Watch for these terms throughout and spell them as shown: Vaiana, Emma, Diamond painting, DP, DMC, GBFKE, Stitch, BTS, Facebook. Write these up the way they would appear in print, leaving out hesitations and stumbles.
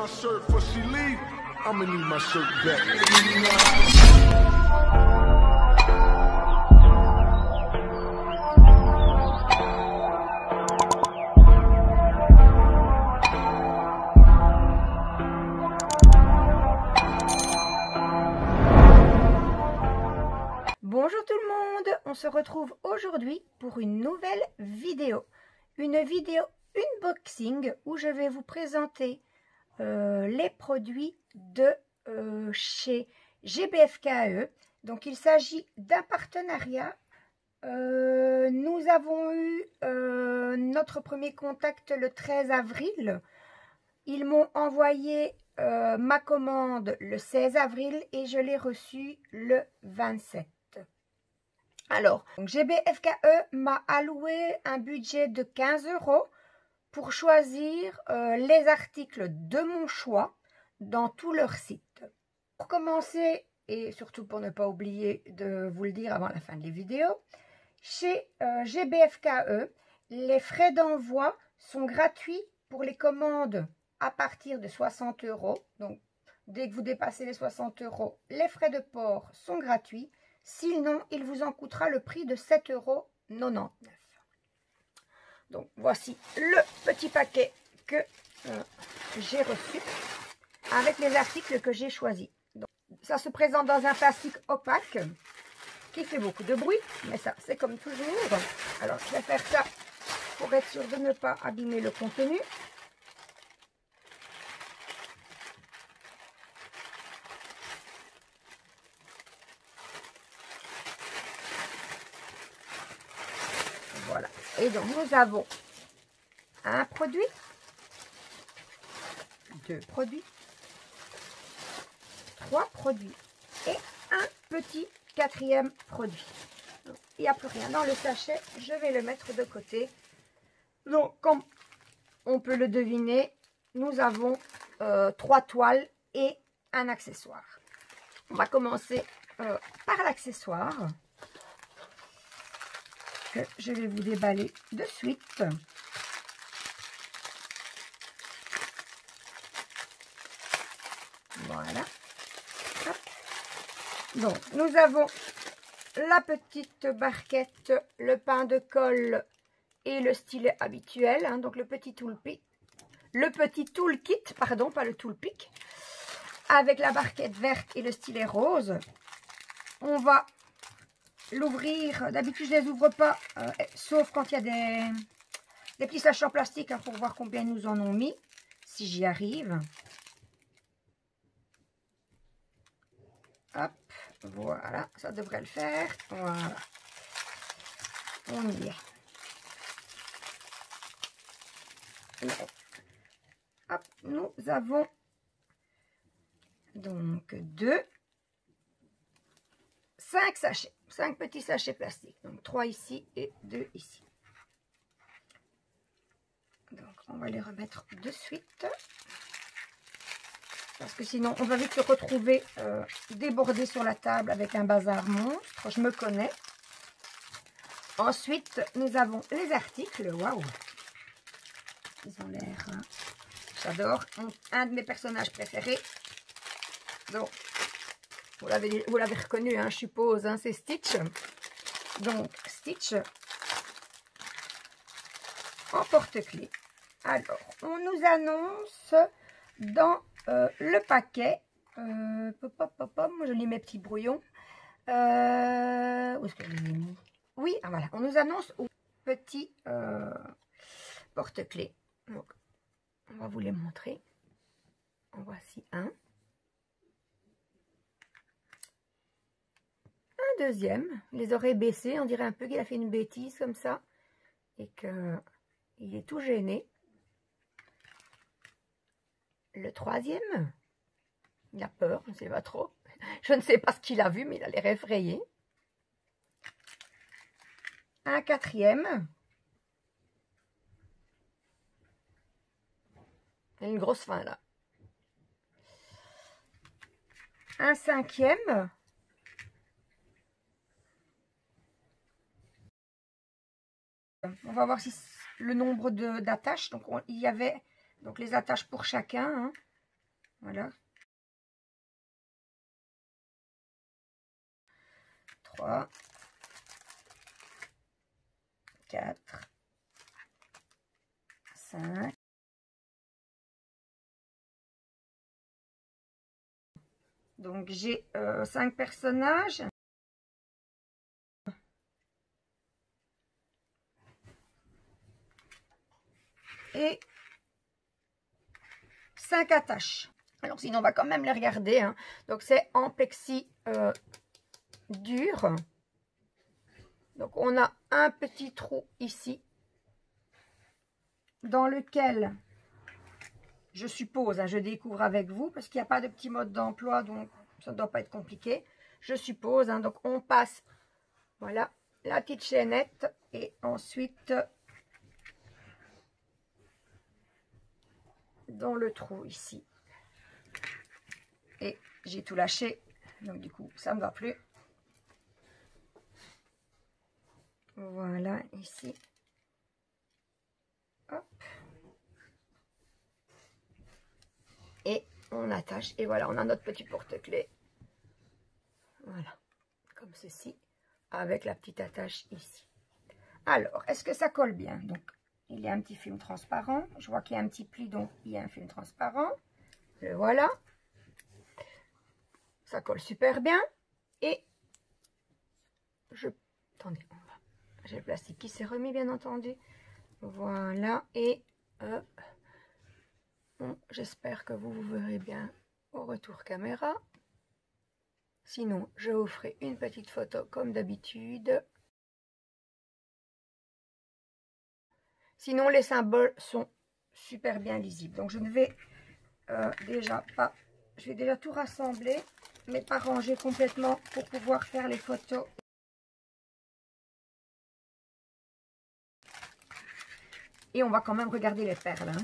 my shirt before she leave. I'ma need my shirt back. Bonjour tout le monde, on se retrouve aujourd'hui pour une nouvelle vidéo. Une vidéo unboxing où je vais vous présenter les produits de chez GBFKE. Donc il s'agit d'un partenariat. Nous avons eu notre premier contact le 13 avril. Ils m'ont envoyé ma commande le 16 avril et je l'ai reçue le 27. Alors, GBFKE m'a alloué un budget de 15 € pour choisir les articles de mon choix dans tout leur site. Pour commencer, et surtout pour ne pas oublier de vous le dire avant la fin des vidéos, chez GBFKE, les frais d'envoi sont gratuits pour les commandes à partir de 60 €. Donc, dès que vous dépassez les 60 €, les frais de port sont gratuits. Sinon, il vous en coûtera le prix de 7,99 €. Donc, voici le petit paquet que j'ai reçu avec les articles que j'ai choisis. Donc, ça se présente dans un plastique opaque qui fait beaucoup de bruit, mais ça, c'est comme toujours. Alors, je vais faire ça pour être sûr de ne pas abîmer le contenu. Voilà, et donc nous avons un produit, deux produits, trois produits et un petit quatrième produit. Donc, il n'y a plus rien dans le sachet, je vais le mettre de côté. Donc, comme on peut le deviner, nous avons trois toiles et un accessoire. On va commencer par l'accessoire. Que je vais vous déballer de suite. Voilà. Hop. Donc, nous avons la petite barquette, le pain de colle et le stylet habituel. Hein, donc, le petit toolkit, pardon, pas le toolpic, avec la barquette verte et le stylet rose. On va l'ouvrir. D'habitude je ne les ouvre pas, sauf quand il y a des petits sachets en plastique, hein, pour voir combien ils nous en ont mis, si j'y arrive. Hop, voilà, ça devrait le faire. Voilà, on y est. Hop, nous avons donc 5 sachets. 5 petits sachets plastiques, donc 3 ici et 2 ici. Donc on va les remettre de suite, parce que sinon on va vite se retrouver débordé sur la table avec un bazar monstre, je me connais. Ensuite nous avons les articles, waouh, ils ont l'air, hein. J'adore, un de mes personnages préférés. Donc, vous l'avez reconnu, hein, je suppose, hein, c'est Stitch. Donc, Stitch en porte-clés. Alors, on nous annonce dans le paquet. Moi, je lis mes petits brouillons. Où est-ce que je les ai mis? Oui, ah, voilà. On nous annonce aux petits porte-clés. Donc, on va vous les montrer. En voici un. Deuxième, les oreilles baissées, on dirait un peu qu'il a fait une bêtise comme ça et qu'il est tout gêné. Le troisième, il a peur, on ne sait pas trop. Je ne sais pas ce qu'il a vu, mais il a l'air effrayé. Un quatrième. Il a une grosse faim là. Un cinquième. On va voir si le nombre d'attaches. Donc, il y avait donc les attaches pour chacun. Hein. Voilà. 3, 4, 5. Donc j'ai 5 personnages. Et 5 attaches. Alors sinon on va quand même les regarder, hein. Donc c'est en plexi dur. Donc on a un petit trou ici dans lequel je suppose, hein, je découvre avec vous parce qu'il n'y a pas de petit mode d'emploi, donc ça ne doit pas être compliqué, je suppose, hein. Donc on passe, voilà, la petite chaînette et ensuite dans le trou ici, et j'ai tout lâché, donc du coup ça ne me va plus. Voilà, ici, hop, et on attache, et voilà, on a notre petit porte-clés, voilà, comme ceci, avec la petite attache ici. Alors, est-ce que ça colle bien? Donc, il y a un petit film transparent, je vois qu'il y a un petit pli, donc il y a un film transparent, le voilà, ça colle super bien, et je, attendez, j'ai le plastique qui s'est remis, bien entendu. Voilà. Et bon, j'espère que vous verrez bien au retour caméra. Sinon, je vous ferai une petite photo comme d'habitude. Sinon, les symboles sont super bien lisibles. Donc, je ne vais déjà pas... Je vais déjà tout rassembler, mais pas ranger complètement pour pouvoir faire les photos. Et on va quand même regarder les perles, hein.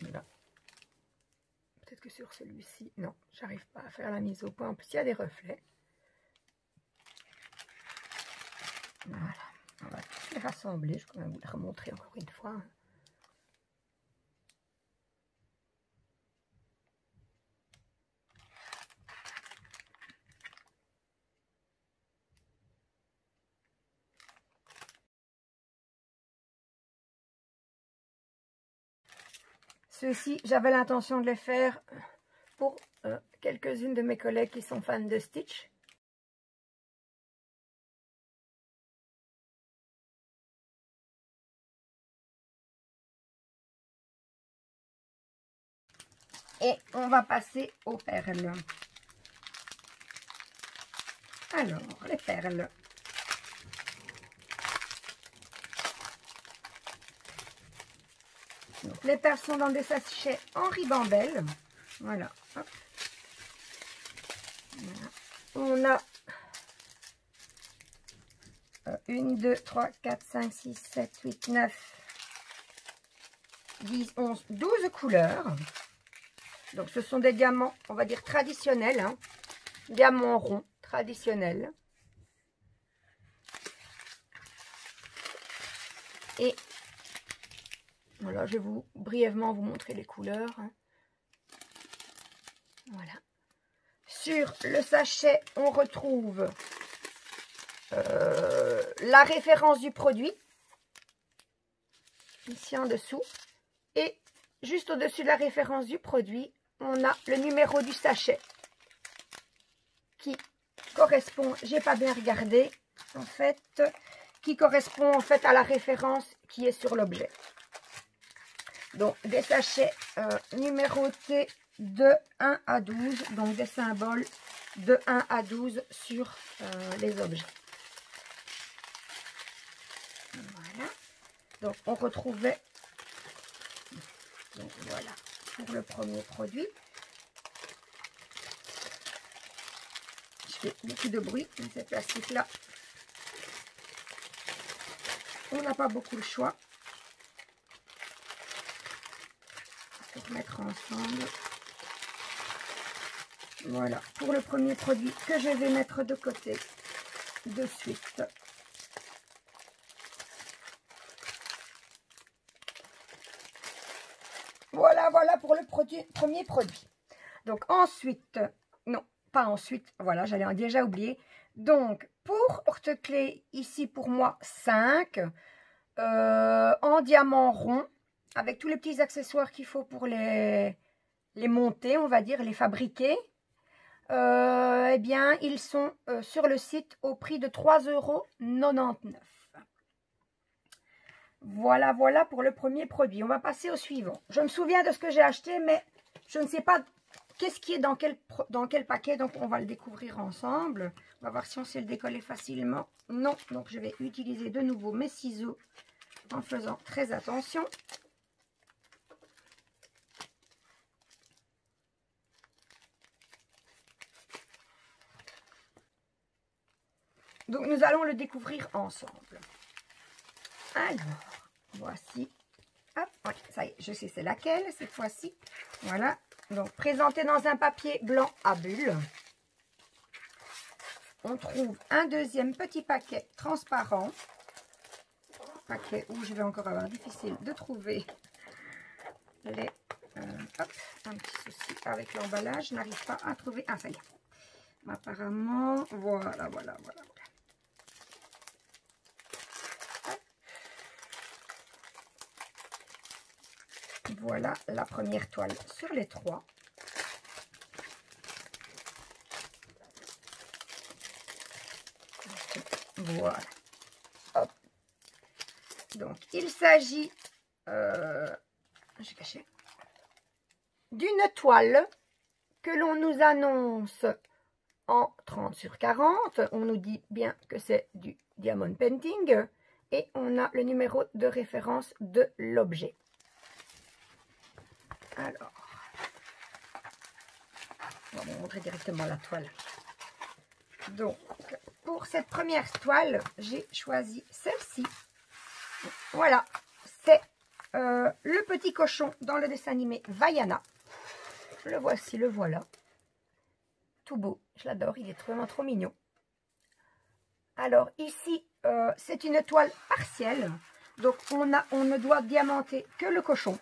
Voilà. Peut-être que sur celui-ci, non, j'arrive pas à faire la mise au point. En plus, il y a des reflets. Voilà. On va tous les rassembler. Je vais quand même vous les remontrer encore une fois. Ceux-ci, j'avais l'intention de les faire pour quelques-unes de mes collègues qui sont fans de Stitch. Et on va passer aux perles. Alors, les perles. Donc, les perles sont dans des sachets en ribambelle. Voilà. Hop. Voilà. On a 1, 2, 3, 4, 5, 6, 7, 8, 9, 10, 11, 12 couleurs. Donc ce sont des diamants, on va dire traditionnels, hein. Diamants ronds traditionnels. Et voilà, je vais vous brièvement vous montrer les couleurs. Voilà. Sur le sachet, on retrouve la référence du produit. Ici en dessous. Et juste au-dessus de la référence du produit, on a le numéro du sachet. Qui correspond, j'ai pas bien regardé, en fait, qui correspond en fait à la référence qui est sur l'objet. Donc, des sachets numérotés de 1 à 12. Donc, des symboles de 1 à 12 sur les objets. Voilà. Donc, on retrouvait... Donc, voilà pour le premier produit. Je fais beaucoup de bruit dans ces plastiques-là. On n'a pas beaucoup le choix. Mettre ensemble. Voilà pour le premier produit que je vais mettre de côté de suite. Voilà, voilà pour le premier produit. Donc ensuite, non, pas ensuite, voilà, j'allais déjà oublier. Donc pour porte-clés, ici pour moi 5, en diamant rond, avec tous les petits accessoires qu'il faut pour les monter, on va dire, les fabriquer. Eh bien, ils sont sur le site au prix de 3,99 €. Voilà, voilà pour le premier produit. On va passer au suivant. Je me souviens de ce que j'ai acheté, mais je ne sais pas qu'est-ce qui est dans quel paquet. Donc, on va le découvrir ensemble. On va voir si on sait le décoller facilement. Non, donc je vais utiliser de nouveau mes ciseaux en faisant très attention. Donc, nous allons le découvrir ensemble. Alors, voici. Hop, ouais, ça y est, je sais c'est laquelle cette fois-ci. Voilà. Donc, présenté dans un papier blanc à bulles. On trouve un deuxième petit paquet transparent. Paquet où je vais encore avoir difficile de trouver les... hop, un petit souci avec l'emballage. Je n'arrive pas à trouver... Ah, ça y est. Apparemment, voilà, voilà, voilà. Voilà la première toile sur les trois. Voilà. Hop. Donc, il s'agit j'ai caché, d'une toile que l'on nous annonce en 30/40. On nous dit bien que c'est du diamond painting et on a le numéro de référence de l'objet. Alors, on va vous montrer directement la toile. Donc, pour cette première toile, j'ai choisi celle-ci. Voilà, c'est le petit cochon dans le dessin animé Vaiana. Le voici, le voilà. Tout beau, je l'adore, il est vraiment trop mignon. Alors ici, c'est une toile partielle. Donc, on ne doit diamanter que le cochon.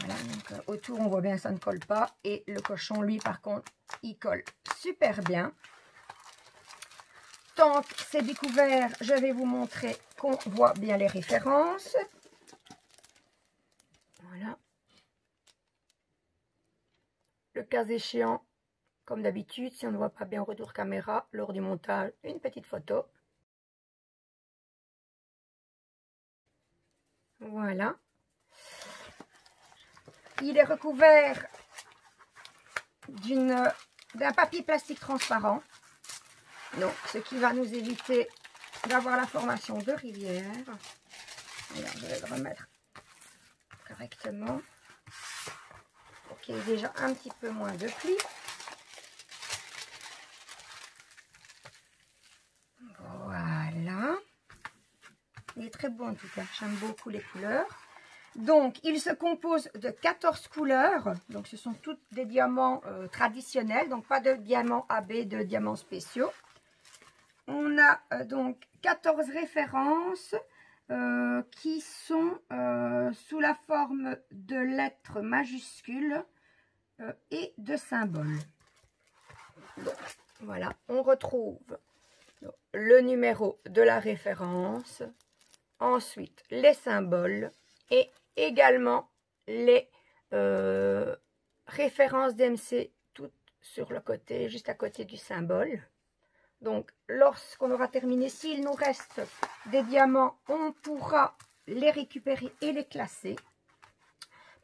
Voilà, donc autour, on voit bien que ça ne colle pas. Et le cochon, lui, par contre, il colle super bien. Tant que c'est découvert, je vais vous montrer qu'on voit bien les références. Voilà. Le cas échéant, comme d'habitude, si on ne voit pas bien au retour caméra, lors du montage, une petite photo. Voilà. Il est recouvert d'un papier plastique transparent, donc ce qui va nous éviter d'avoir la formation de rivière. Alors, je vais le remettre correctement pour qu'il y ait déjà un petit peu moins de plis. Voilà. Il est très beau en tout cas, j'aime beaucoup les couleurs. Donc, il se compose de 14 couleurs. Donc, ce sont toutes des diamants traditionnels. Donc, pas de diamants AB, de diamants spéciaux. On a donc 14 références qui sont sous la forme de lettres majuscules et de symboles. Donc, voilà, on retrouve le numéro de la référence. Ensuite, les symboles et également les références d'MC toutes sur le côté, juste à côté du symbole. Donc, lorsqu'on aura terminé, s'il nous reste des diamants, on pourra les récupérer et les classer.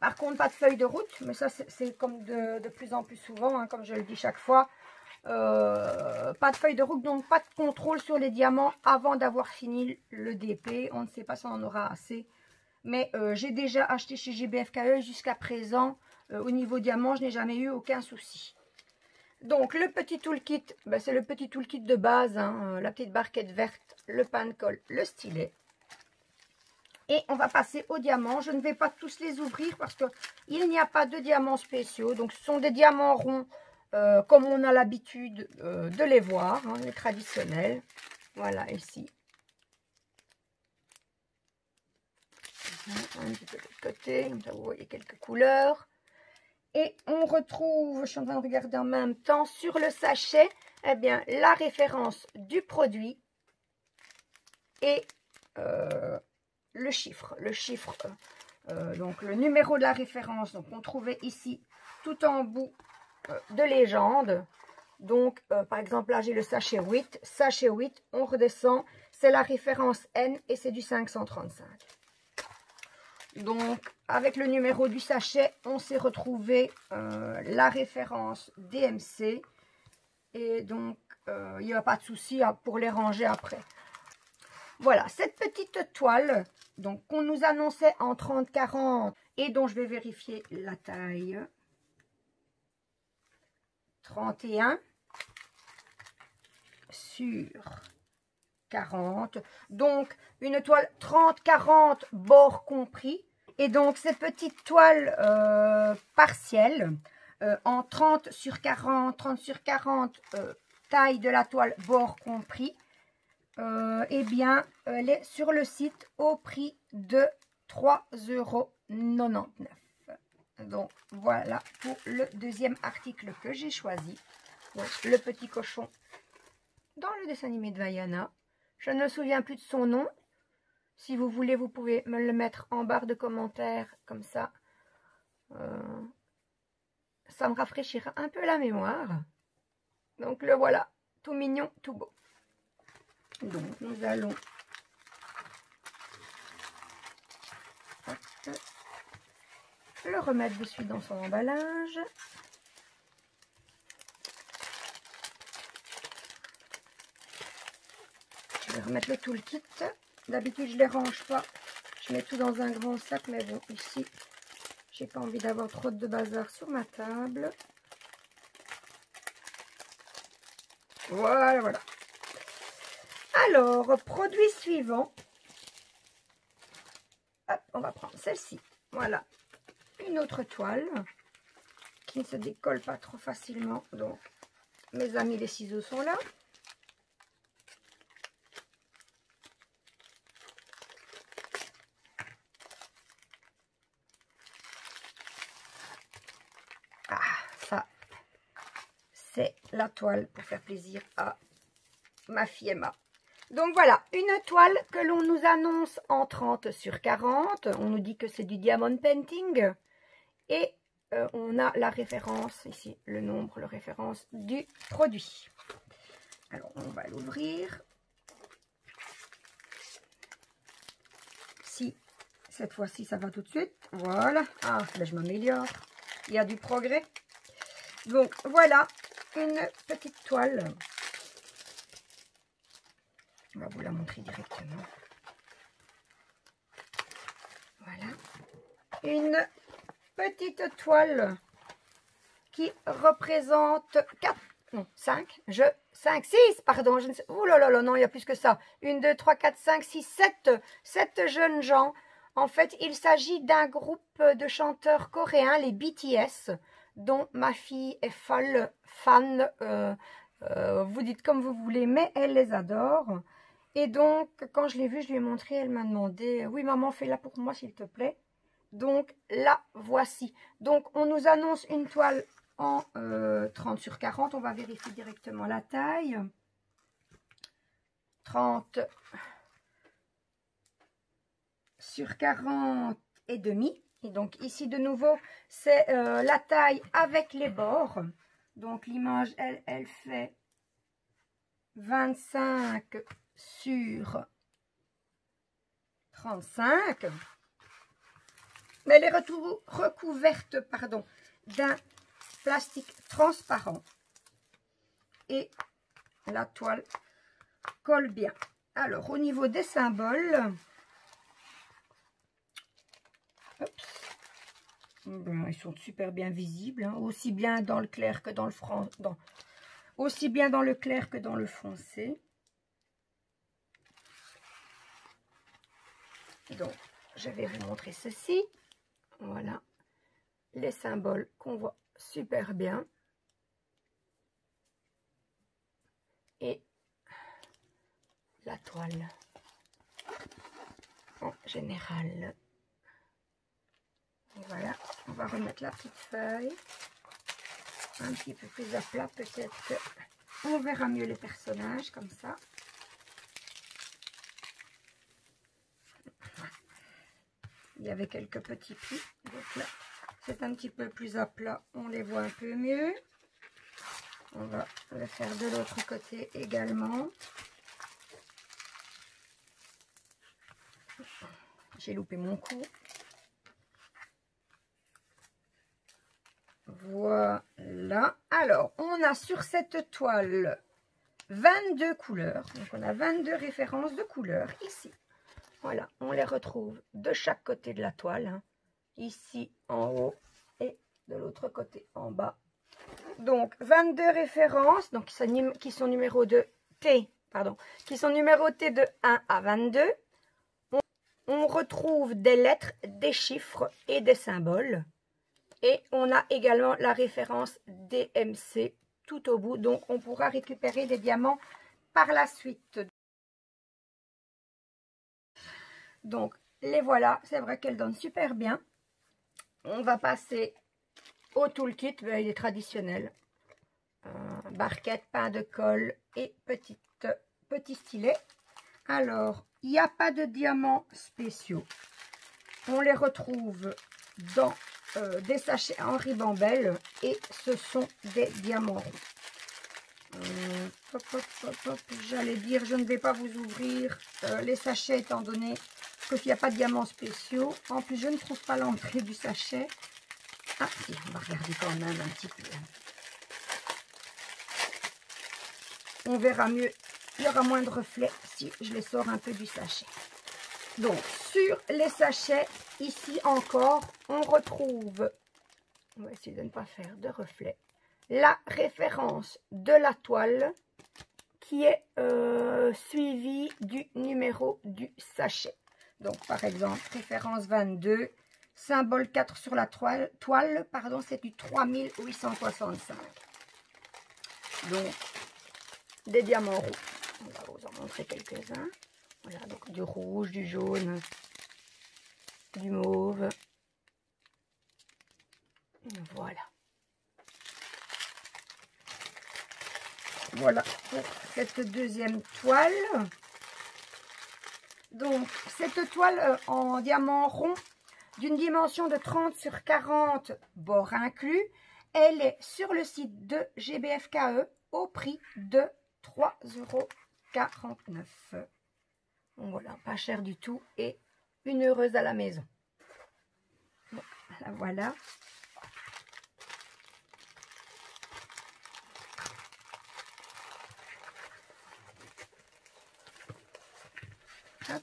Par contre, pas de feuille de route, mais ça, c'est comme de plus en plus souvent, hein, comme je le dis chaque fois. Pas de feuille de route, donc pas de contrôle sur les diamants avant d'avoir fini le DP. On ne sait pas si on en aura assez. Mais j'ai déjà acheté chez GBFKE jusqu'à présent. Au niveau diamant, je n'ai jamais eu aucun souci. Donc, le petit toolkit, ben, c'est le petit toolkit de base. Hein, la petite barquette verte, le pain de colle, le stylet. Et on va passer aux diamants. Je ne vais pas tous les ouvrir parce qu'il n'y a pas de diamants spéciaux. Donc, ce sont des diamants ronds comme on a l'habitude de les voir, hein, les traditionnels. Voilà, ici. un petit peu de l'autre côté, comme ça vous voyez quelques couleurs. Et on retrouve, je suis en train de regarder en même temps, sur le sachet, eh bien, la référence du produit et le chiffre. Le chiffre, donc le numéro de la référence, donc on trouvait ici tout en bout de légende. Donc, par exemple, là, j'ai le sachet 8. Sachet 8, on redescend. C'est la référence N et c'est du 535. Donc, avec le numéro du sachet, on s'est retrouvé la référence DMC. Et donc, il n'y a pas de souci pour les ranger après. Voilà, cette petite toile donc qu'on nous annonçait en 30-40 et dont je vais vérifier la taille. 31 sur 40. Donc, une toile 30-40 bord compris. Et donc, cette petite toile partielle en 30 sur 40, taille de la toile bord compris, eh bien, elle est sur le site au prix de 3,99 €. Donc, voilà pour le deuxième article que j'ai choisi. Donc, le petit cochon dans le dessin animé de Vaiana. Je ne me souviens plus de son nom. Si vous voulez, vous pouvez me le mettre en barre de commentaires. Comme ça, ça me rafraîchira un peu la mémoire. Donc, le voilà. Tout mignon, tout beau. Donc, nous allons... Hop. Le remettre dessus dans son emballage. Je vais remettre le toolkit. D'habitude, je ne les range pas. Je mets tout dans un grand sac, mais bon, ici, j'ai pas envie d'avoir trop de bazar sur ma table. Voilà, voilà. Alors, produit suivant. Hop, on va prendre celle-ci. Voilà. Une autre toile qui ne se décolle pas trop facilement. Donc, mes amis, les ciseaux sont là. Ah, ça, c'est la toile pour faire plaisir à ma fille Emma. Donc voilà, une toile que l'on nous annonce en 30 sur 40. On nous dit que c'est du diamond painting. Et on a la référence, ici, le nombre, la référence du produit. Alors, on va l'ouvrir. Si, cette fois-ci, ça va tout de suite. Voilà. Ah, ben, je m'améliore. Il y a du progrès. Donc, voilà une petite toile. On va vous la montrer directement. Voilà. Une... petite toile qui représente 6, ouh là là, non, il y a plus que ça. 1, 2, 3, 4, 5, 6, 7 jeunes gens. En fait, il s'agit d'un groupe de chanteurs coréens, les BTS, dont ma fille est folle, fan, vous dites comme vous voulez, mais elle les adore. Et donc, quand je l'ai vue, je lui ai montré, elle m'a demandé, oui maman, fais-la pour moi s'il te plaît. Donc, la voici. Donc, on nous annonce une toile en 30 sur 40. On va vérifier directement la taille. 30 sur 40 et demi. Et donc, ici, de nouveau, c'est la taille avec les bords. Donc, l'image, elle fait 25 sur 35. Mais elle est recouverte d'un plastique transparent. Et la toile colle bien. Alors, au niveau des symboles, ben, ils sont super bien visibles, hein, aussi bien dans le clair que dans le foncé. Donc, je vais vous montrer ceci. Voilà, les symboles qu'on voit super bien. Et la toile en général. Voilà, on va remettre la petite feuille. Un petit peu plus à plat, peut-être on verra mieux les personnages comme ça. Il y avait quelques petits plis, donc là c'est un petit peu plus à plat, on les voit un peu mieux. On va le faire de l'autre côté également. J'ai loupé mon coup. Voilà, alors on a sur cette toile 22 couleurs, donc on a 22 références de couleurs ici. Voilà, on les retrouve de chaque côté de la toile, hein. Ici en haut et de l'autre côté en bas. Donc 22 références, donc qui sont numérotées de 1 à 22. On retrouve des lettres, des chiffres et des symboles. Et on a également la référence DMC tout au bout. Donc, on pourra récupérer des diamants par la suite. Donc, les voilà. C'est vrai qu'elles donnent super bien. On va passer au toolkit. Il est traditionnel. Barquette, pain de colle et petit stylet. Alors, il n'y a pas de diamants spéciaux. On les retrouve dans... des sachets en ribambelle et ce sont des diamants ronds. J'allais dire, je ne vais pas vous ouvrir les sachets étant donné qu'il n'y a pas de diamants spéciaux. En plus, je ne trouve pas l'entrée du sachet. Ah si, on va regarder quand même un petit peu. On verra mieux, il y aura moins de reflets si je les sors un peu du sachet. Donc, sur les sachets, ici encore, on retrouve, on va essayer de ne pas faire de reflets, la référence de la toile qui est suivie du numéro du sachet. Donc, par exemple, référence 22, symbole 4 sur la toile pardon, c'est du 3865. Donc, des diamants roux. On va vous en montrer quelques-uns. Voilà, donc du rouge, du jaune, du mauve. Voilà. Voilà pour cette deuxième toile. Donc, cette toile en diamant rond, d'une dimension de 30 sur 40, bord inclus, elle est sur le site de GBFKE au prix de 3,49 €. Voilà, pas cher du tout et une heureuse à la maison. Voilà, voilà. Hop.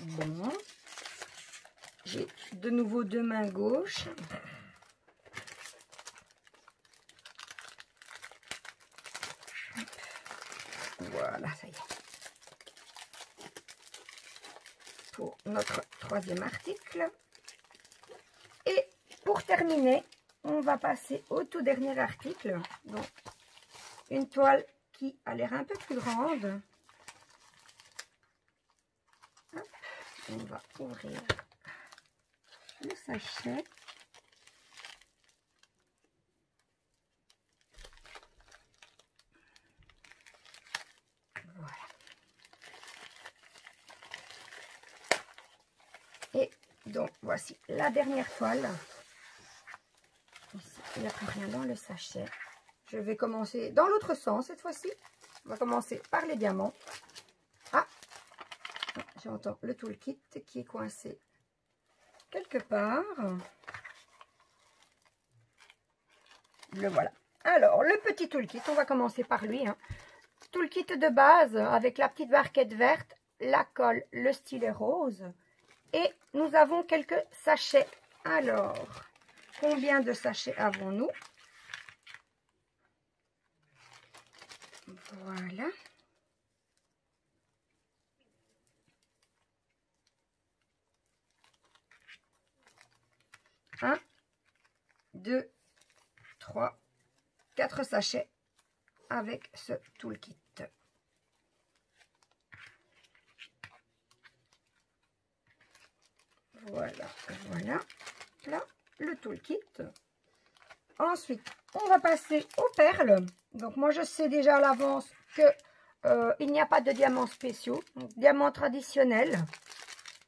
Bon. J'ai de nouveau deux mains gauches. Voilà, ça y est. Pour notre troisième article. Et pour terminer, on va passer au tout dernier article. Donc, une toile qui a l'air un peu plus grande. Hop, on va ouvrir le sachet. Voilà. Et donc voici la dernière toile. Ici, il n'y a plus rien dans le sachet. Je vais commencer dans l'autre sens cette fois-ci. On va commencer par les diamants. Ah, j'entends le toolkit qui est coincé quelque part. Le voilà. Alors, le petit toolkit, on va commencer par lui, hein. Toolkit de base avec la petite barquette verte, la colle, le stylet rose. Et nous avons quelques sachets. Alors, combien de sachets avons-nous? Voilà. Un, deux, 4 sachets avec ce toolkit. Voilà, voilà. Là, le toolkit. Ensuite, on va passer aux perles. Donc, moi, je sais déjà à l'avance que il n'y a pas de diamants spéciaux. Donc, diamants traditionnels.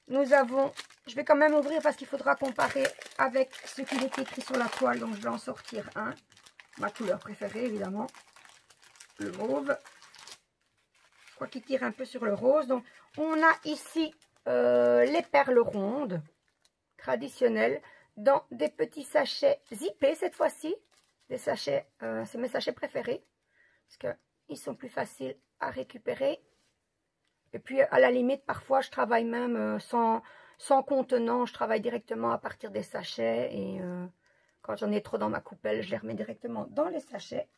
Nous avons... Je vais quand même ouvrir parce qu'il faudra comparer avec ce qu'il est écrit sur la toile. Donc, je vais en sortir un. Ma couleur préférée, évidemment. Le mauve. Je crois qu'il tire un peu sur le rose. Donc, on a ici les perles rondes traditionnelles dans des petits sachets zippés cette fois-ci. Des sachets, c'est mes sachets préférés. Parce qu'ils sont plus faciles à récupérer. Et puis, à la limite, parfois, je travaille même sans contenant, je travaille directement à partir des sachets et quand j'en ai trop dans ma coupelle, je les remets directement dans les sachets.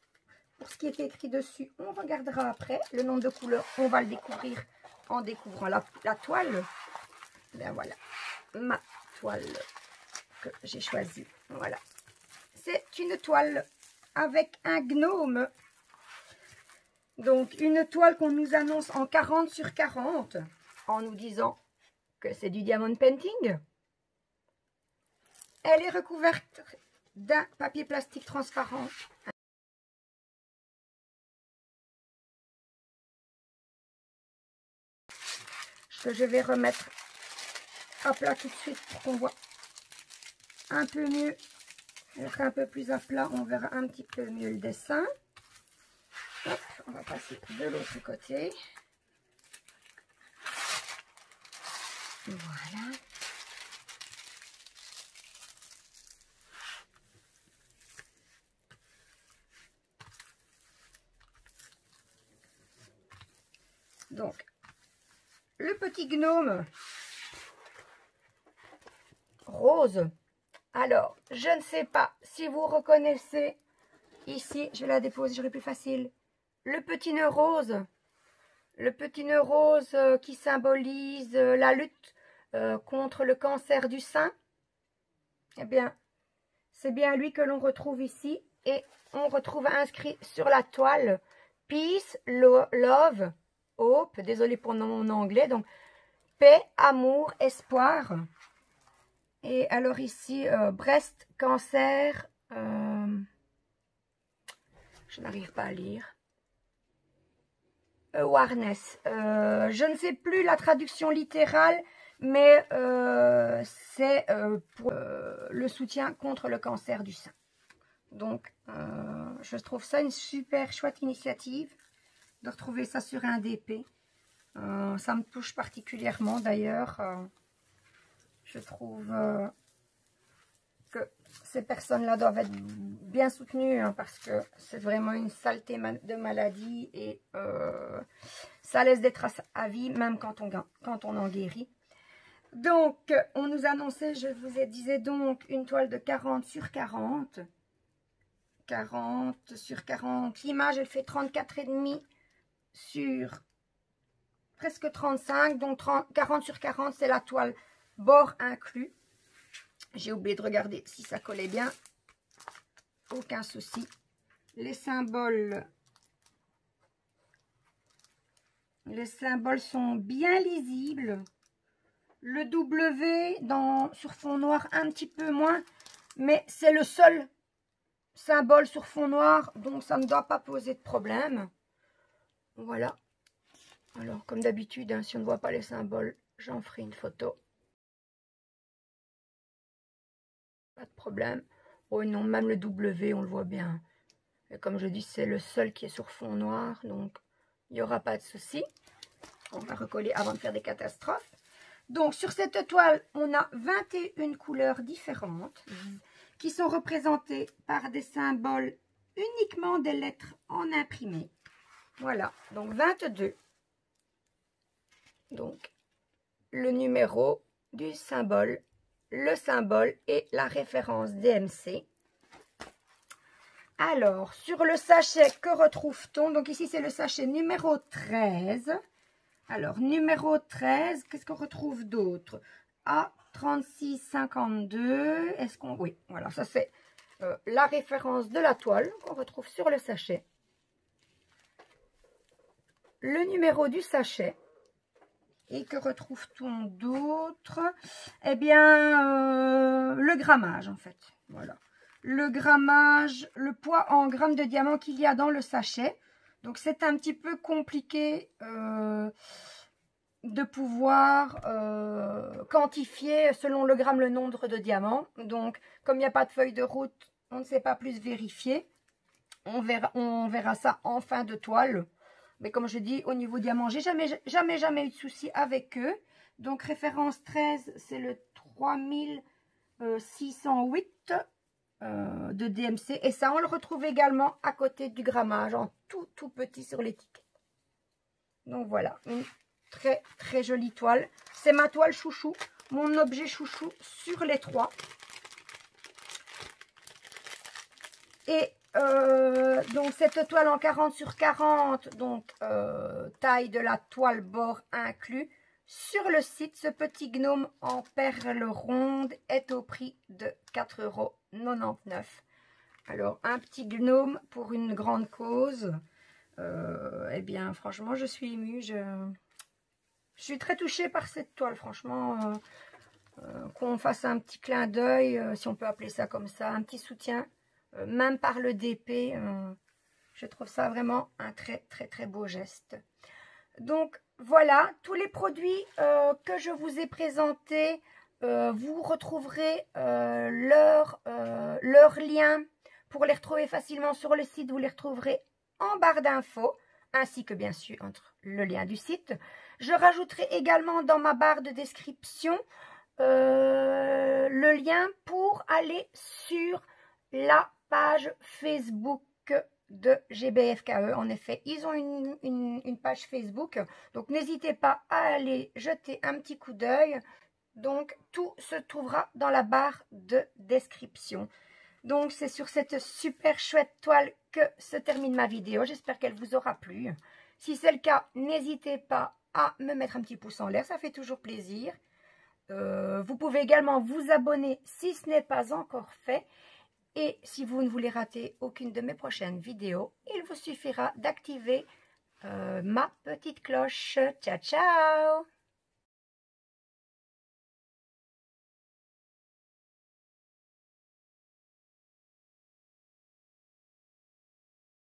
Pour ce qui est écrit dessus, on regardera après. Le nombre de couleurs, on va le découvrir en découvrant la toile. Ben voilà, ma toile que j'ai choisie. Voilà, c'est une toile avec un gnome. Donc une toile qu'on nous annonce en 40 sur 40 en nous disant que c'est du diamond painting. Elle est recouverte d'un papier plastique transparent. Que je vais remettre à plat tout de suite pour qu'on voit un peu mieux. On fera un peu plus à plat, on verra un petit peu mieux le dessin. Hop, on va passer de l'autre côté. Voilà. Donc, le petit gnome rose. Alors, je ne sais pas si vous reconnaissez ici, je la dépose, j'aurai plus facile. Le petit nœud rose. Le petit nœud rose qui symbolise la lutte contre le cancer du sein. Eh bien, c'est bien lui que l'on retrouve ici. Et on retrouve inscrit sur la toile « Peace, Love, Hope ». Désolée pour mon anglais. Donc, « Paix, Amour, Espoir ». Et alors ici, « Breast, Cancer ». Je n'arrive pas à lire. « Awareness ». Je ne sais plus la traduction littérale. Mais c'est pour le soutien contre le cancer du sein. Donc, je trouve ça une super chouette initiative de retrouver ça sur un DP. Ça me touche particulièrement d'ailleurs. Je trouve que ces personnes-là doivent être bien soutenues hein, parce que c'est vraiment une saleté de maladie et ça laisse des traces à vie même quand on en guérit. Donc, on nous annonçait, je vous disais donc, une toile de 40 sur 40. 40 sur 40. L'image, elle fait 34,5 sur presque 35. Donc, 40 sur 40, c'est la toile bord inclus. J'ai oublié de regarder si ça collait bien. Aucun souci. Les symboles sont bien lisibles. Le W sur fond noir un petit peu moins, mais c'est le seul symbole sur fond noir, donc ça ne doit pas poser de problème. Voilà. Alors, comme d'habitude, hein, si on ne voit pas les symboles, j'en ferai une photo. Pas de problème. Oh non, même le W, on le voit bien. Et comme je dis, c'est le seul qui est sur fond noir, donc il n'y aura pas de souci. On va recoller avant de faire des catastrophes. Donc, sur cette toile, on a 21 couleurs différentes qui sont représentées par des symboles uniquement des lettres en imprimé. Voilà, donc 22. Donc, le numéro du symbole, le symbole et la référence DMC. Alors, sur le sachet, que retrouve-t-on? Donc ici, c'est le sachet numéro 13. Alors, numéro 13, qu'est-ce qu'on retrouve d'autre? A3652, est-ce qu'on... Oui, voilà, ça c'est la référence de la toile qu'on retrouve sur le sachet, le numéro du sachet. Et que retrouve-t-on d'autre? Eh bien, le grammage, en fait. Voilà. Le grammage, le poids en grammes de diamant qu'il y a dans le sachet. Donc, c'est un petit peu compliqué de pouvoir quantifier selon le gramme le nombre de diamants. Donc, comme il n'y a pas de feuille de route, on ne sait pas plus vérifier. On verra ça en fin de toile. Mais comme je dis, au niveau diamant, j'ai jamais eu de souci avec eux. Donc, référence 13, c'est le 3608 de DMC. Et ça, on le retrouve également à côté du grammage, en tout petit sur l'étiquette. Donc, voilà, une très, très jolie toile. C'est ma toile chouchou, mon objet chouchou sur les trois. Et... donc cette toile en 40 sur 40, donc taille de la toile bord inclus, sur le site ce petit gnome en perles rondes est au prix de 4,99 €. Alors un petit gnome pour une grande cause, eh bien franchement je suis émue, je suis très touchée par cette toile, franchement qu'on fasse un petit clin d'œil, si on peut appeler ça comme ça, un petit soutien. Même par le DP, je trouve ça vraiment un très très très beau geste. Donc voilà, tous les produits que je vous ai présentés, vous retrouverez leur lien pour les retrouver facilement sur le site. Vous les retrouverez en barre d'infos, ainsi que bien sûr entre le lien du site. Je rajouterai également dans ma barre de description le lien pour aller sur la page Facebook de GBFKE. En effet, ils ont une page Facebook, donc n'hésitez pas à aller jeter un petit coup d'œil. Donc tout se trouvera dans la barre de description. Donc c'est sur cette super chouette toile que se termine ma vidéo, j'espère qu'elle vous aura plu. Si c'est le cas, n'hésitez pas à me mettre un petit pouce en l'air, ça fait toujours plaisir. Vous pouvez également vous abonner si ce n'est pas encore fait. Et si vous ne voulez rater aucune de mes prochaines vidéos, il vous suffira d'activer ma petite cloche. Ciao, ciao!